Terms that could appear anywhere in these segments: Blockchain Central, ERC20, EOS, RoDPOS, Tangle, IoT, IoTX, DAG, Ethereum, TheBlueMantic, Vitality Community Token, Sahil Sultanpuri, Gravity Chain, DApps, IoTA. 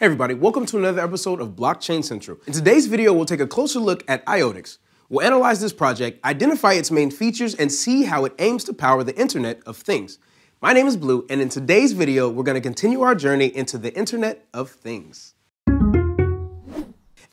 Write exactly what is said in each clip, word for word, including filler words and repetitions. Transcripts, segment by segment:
Hey everybody, welcome to another episode of Blockchain Central. In today's video, we'll take a closer look at I O T X. We'll analyze this project, identify its main features, and see how it aims to power the Internet of Things. My name is Blue, and in today's video, we're going to continue our journey into the Internet of Things.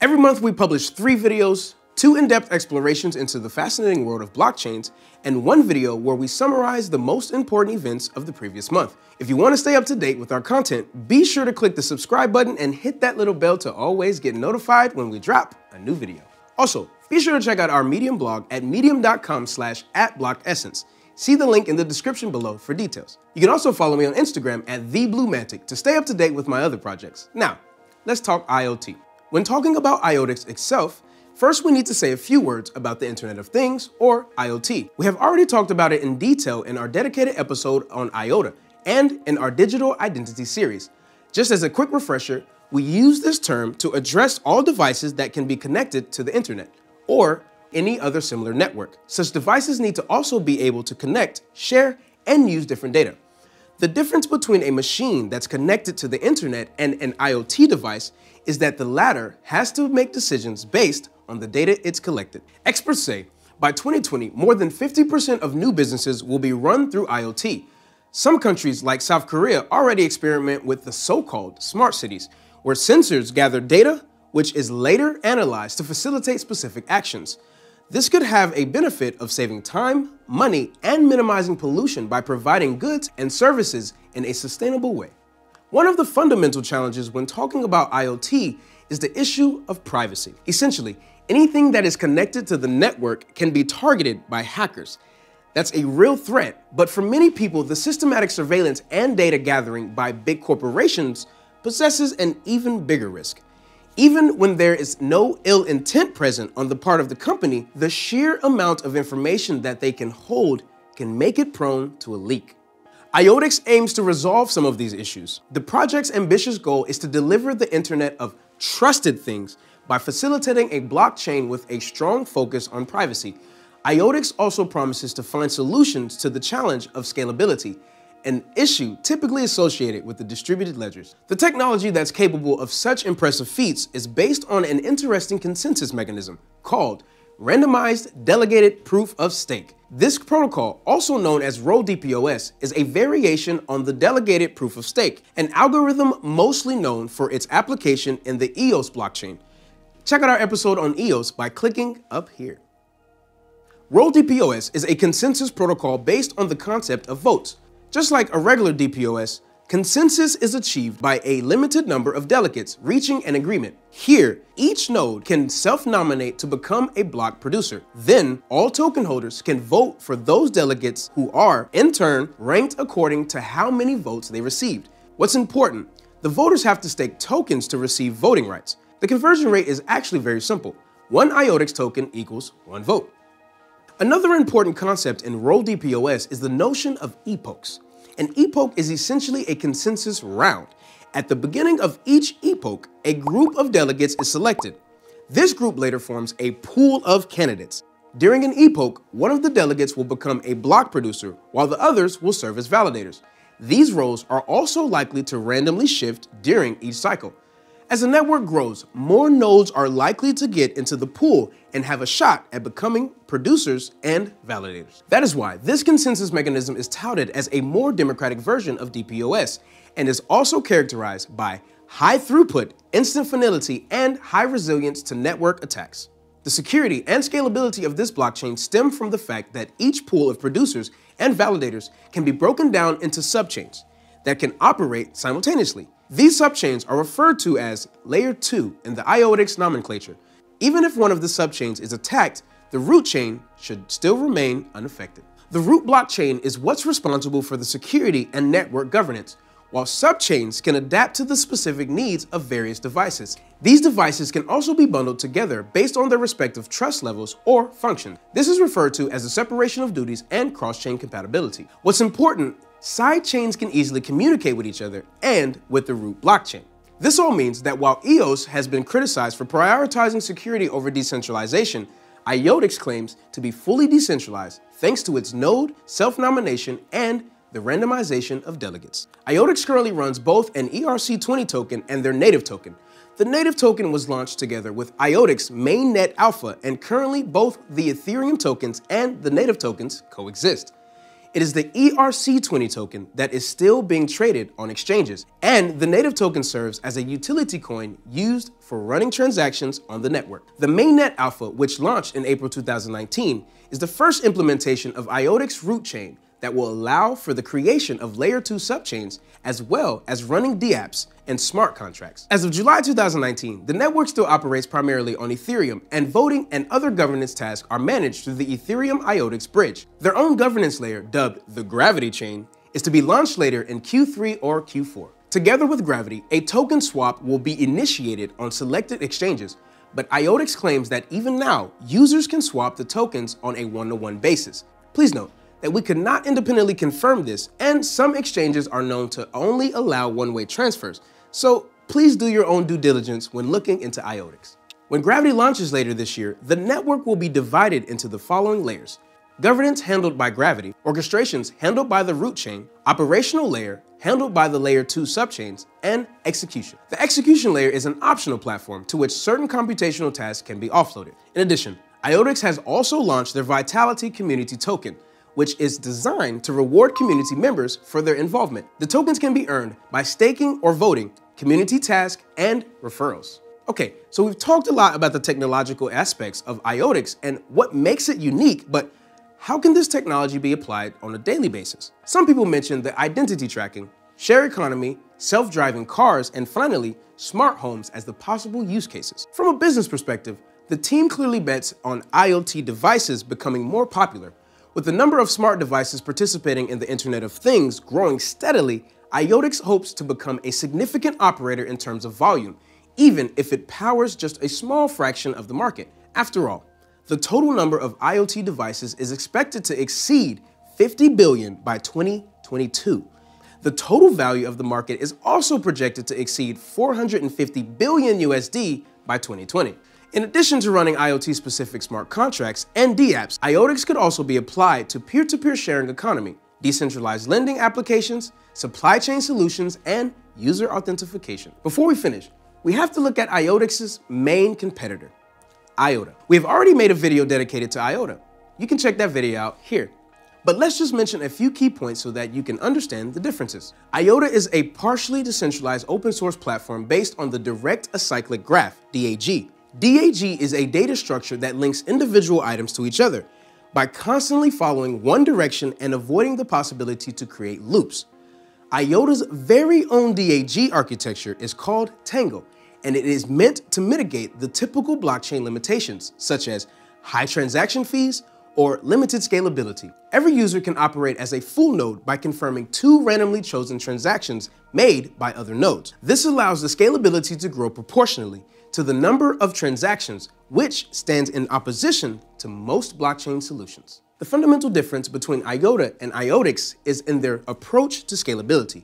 Every month, we publish three videos, two in-depth explorations into the fascinating world of blockchains, and one video where we summarize the most important events of the previous month. If you want to stay up to date with our content, be sure to click the subscribe button and hit that little bell to always get notified when we drop a new video. Also, be sure to check out our Medium blog at medium dot com slash at block essence. See the link in the description below for details. You can also follow me on Instagram at TheBlueMantic to stay up to date with my other projects. Now, let's talk IoT. When talking about I O T X itself, first, we need to say a few words about the Internet of Things, or I O T. We have already talked about it in detail in our dedicated episode on I O T A and in our Digital Identity series. Just as a quick refresher, we use this term to address all devices that can be connected to the Internet, or any other similar network. Such devices need to also be able to connect, share, and use different data. The difference between a machine that's connected to the Internet and an I O T device is that the latter has to make decisions based on the data it's collected. Experts say by twenty twenty, more than fifty percent of new businesses will be run through I O T. Some countries like South Korea already experiment with the so-called smart cities, where sensors gather data, which is later analyzed to facilitate specific actions. This could have a benefit of saving time, money, and minimizing pollution by providing goods and services in a sustainable way. One of the fundamental challenges when talking about I O T is the issue of privacy. Essentially, anything that is connected to the network can be targeted by hackers. That's a real threat, but for many people, the systematic surveillance and data gathering by big corporations possesses an even bigger risk. Even when there is no ill intent present on the part of the company, the sheer amount of information that they can hold can make it prone to a leak. I O T X aims to resolve some of these issues. The project's ambitious goal is to deliver the Internet of Trusted Things by facilitating a blockchain with a strong focus on privacy. I O T X also promises to find solutions to the challenge of scalability, an issue typically associated with the distributed ledgers. The technology that's capable of such impressive feats is based on an interesting consensus mechanism called Randomized Delegated Proof of Stake. This protocol, also known as RoDPOS, is a variation on the Delegated Proof of Stake, an algorithm mostly known for its application in the E O S blockchain. Check out our episode on E O S by clicking up here. RoDPOS is a consensus protocol based on the concept of votes. Just like a regular D P O S, consensus is achieved by a limited number of delegates reaching an agreement. Here, each node can self-nominate to become a block producer. Then, all token holders can vote for those delegates who are, in turn, ranked according to how many votes they received. What's important, the voters have to stake tokens to receive voting rights. The conversion rate is actually very simple. One I O T X token equals one vote. Another important concept in RoDPOS is the notion of epochs. An epoch is essentially a consensus round. At the beginning of each epoch, a group of delegates is selected. This group later forms a pool of candidates. During an epoch, one of the delegates will become a block producer, while the others will serve as validators. These roles are also likely to randomly shift during each cycle. As the network grows, more nodes are likely to get into the pool and have a shot at becoming producers and validators. That is why this consensus mechanism is touted as a more democratic version of D P O S and is also characterized by high throughput, instant finality, and high resilience to network attacks. The security and scalability of this blockchain stem from the fact that each pool of producers and validators can be broken down into subchains that can operate simultaneously. These subchains are referred to as layer two in the I O T X nomenclature. Even if one of the subchains is attacked, the root chain should still remain unaffected. The root blockchain is what's responsible for the security and network governance, while subchains can adapt to the specific needs of various devices. These devices can also be bundled together based on their respective trust levels or function. This is referred to as the separation of duties and cross-chain compatibility. What's important, side chains can easily communicate with each other and with the root blockchain. This all means that while E O S has been criticized for prioritizing security over decentralization, I O T X claims to be fully decentralized thanks to its node, self-nomination, and the randomization of delegates. I O T X currently runs both an E R C twenty token and their native token. The native token was launched together with I O T X mainnet alpha, and currently both the Ethereum tokens and the native tokens coexist. It is the E R C twenty token that is still being traded on exchanges, and the native token serves as a utility coin used for running transactions on the network. The mainnet alpha, which launched in April two thousand nineteen, is the first implementation of I O T X root chain that will allow for the creation of layer two subchains, as well as running DApps and smart contracts. As of July two thousand nineteen, the network still operates primarily on Ethereum, and voting and other governance tasks are managed through the Ethereum I O T X bridge. Their own governance layer, dubbed the Gravity Chain, is to be launched later in Q three or Q four. Together with Gravity, a token swap will be initiated on selected exchanges, but I O T X claims that even now, users can swap the tokens on a one-to-one basis. Please note that we could not independently confirm this, and some exchanges are known to only allow one-way transfers, so please do your own due diligence when looking into I O T X. When Gravity launches later this year, the network will be divided into the following layers: governance handled by Gravity, orchestrations handled by the root chain, operational layer handled by the layer two subchains, and execution. The execution layer is an optional platform to which certain computational tasks can be offloaded. In addition, I O T X has also launched their Vitality Community Token, which is designed to reward community members for their involvement. The tokens can be earned by staking or voting, community tasks, and referrals. Okay, so we've talked a lot about the technological aspects of I O T X and what makes it unique, but how can this technology be applied on a daily basis? Some people mentioned the identity tracking, share economy, self-driving cars, and finally, smart homes as the possible use cases. From a business perspective, the team clearly bets on I O T devices becoming more popular. With the number of smart devices participating in the Internet of Things growing steadily, I O T X hopes to become a significant operator in terms of volume, even if it powers just a small fraction of the market. After all, the total number of I O T devices is expected to exceed fifty billion by twenty twenty-two. The total value of the market is also projected to exceed four hundred fifty billion U S D by twenty twenty. In addition to running I O T-specific smart contracts and DApps, I O T X could also be applied to peer-to-peer sharing economy, decentralized lending applications, supply chain solutions, and user authentication. Before we finish, we have to look at I O T X's main competitor, I O T A. We have already made a video dedicated to I O T A. You can check that video out here. But let's just mention a few key points so that you can understand the differences. I O T A is a partially decentralized open-source platform based on the Direct Acyclic Graph, D A G. D A G is a data structure that links individual items to each other by constantly following one direction and avoiding the possibility to create loops. I O T A's very own D A G architecture is called Tangle, and it is meant to mitigate the typical blockchain limitations, such as high transaction fees or limited scalability. Every user can operate as a full node by confirming two randomly chosen transactions made by other nodes. This allows the scalability to grow proportionally to the number of transactions, which stands in opposition to most blockchain solutions. The fundamental difference between I O T A and I O T X is in their approach to scalability.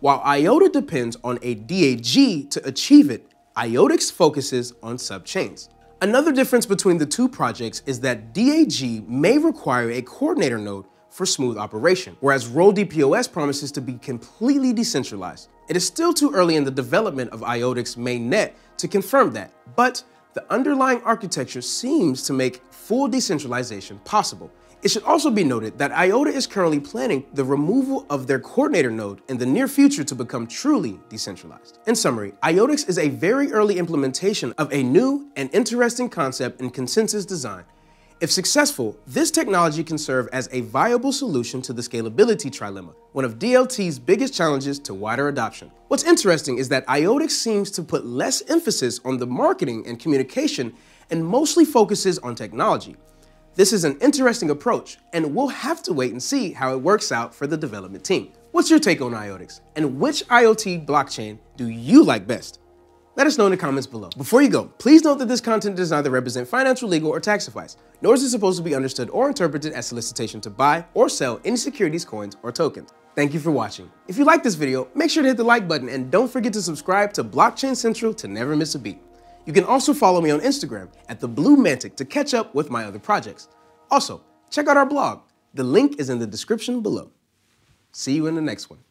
While I O T A depends on a D A G to achieve it, I O T X focuses on subchains. Another difference between the two projects is that D A G may require a coordinator node for smooth operation, whereas RoDPOS promises to be completely decentralized. It is still too early in the development of I O T X mainnet to confirm that, but the underlying architecture seems to make full decentralization possible. It should also be noted that I O T A is currently planning the removal of their coordinator node in the near future to become truly decentralized. In summary, I O T X is a very early implementation of a new and interesting concept in consensus design. If successful, this technology can serve as a viable solution to the scalability trilemma, one of D L T's biggest challenges to wider adoption. What's interesting is that I O T X seems to put less emphasis on the marketing and communication and mostly focuses on technology. This is an interesting approach, and we'll have to wait and see how it works out for the development team. What's your take on I O T X, and which I O T blockchain do you like best? Let us know in the comments below. Before you go, please note that this content does neither represent financial, legal, or tax advice, nor is it supposed to be understood or interpreted as solicitation to buy or sell any securities, coins, or tokens. Thank you for watching. If you like this video, make sure to hit the like button, and don't forget to subscribe to Blockchain Central to never miss a beat. You can also follow me on Instagram at TheBlueMantic to catch up with my other projects. Also, check out our blog. The link is in the description below. See you in the next one.